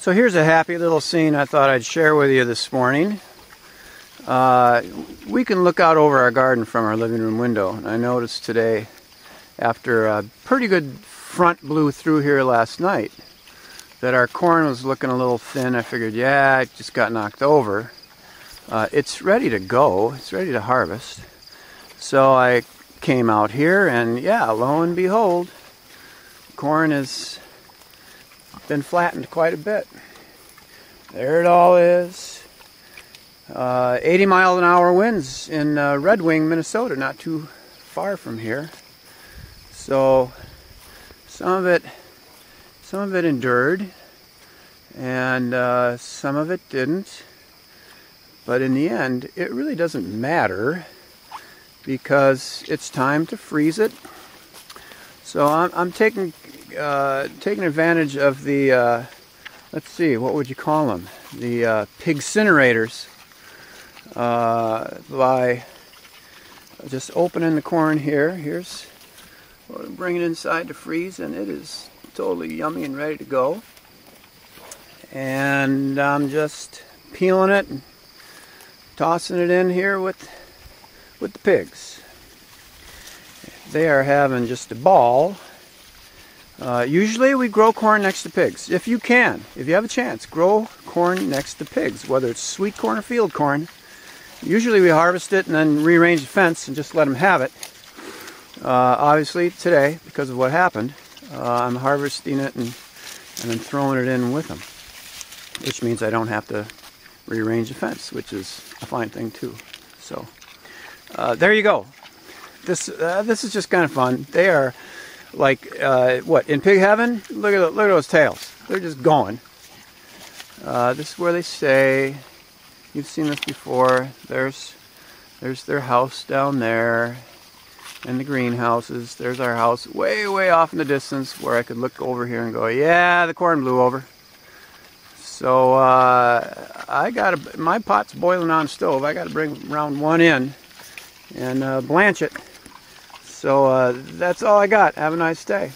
So here's a happy little scene I thought I'd share with you this morning. We can look out over our garden from our living room window. And I noticed today, after a pretty good front blew through here last night, that our corn was looking a little thin. I figured, yeah, it just got knocked over. It's ready to go. It's ready to harvest. So I came out here and, yeah, lo and behold, corn has been flattened quite a bit. There it all is. 80 mile an hour winds in Red Wing, Minnesota, not too far from here. So some of it endured, and some of it didn't. But in the end, it really doesn't matter, because it's time to freeze it. So I'm taking advantage of the, let's see, what would you call them? The pigcinerators, by just opening the corn here. Here's what I'm bringing inside to freeze, and it is totally yummy and ready to go. And I'm just peeling it and tossing it in here with the pigs. They are having just a ball. Usually we grow corn next to pigs. If you can, if you have a chance, grow corn next to pigs, whether it's sweet corn or field corn. Usually we harvest it and then rearrange the fence and just let them have it. Obviously today, because of what happened, I'm harvesting it and then throwing it in with them, which means I don't have to rearrange the fence, which is a fine thing too. So there you go. This is just kind of fun. They are like what in pig heaven. Look at those tails. They're just going. This is where they stay. You've seen this before. There's their house down there, and the greenhouses. There's our house way off in the distance, where I could look over here and go, yeah, the corn blew over. So I got my pot's boiling on the stove. I got to bring round one in and blanch it. So that's all I got. Have a nice day.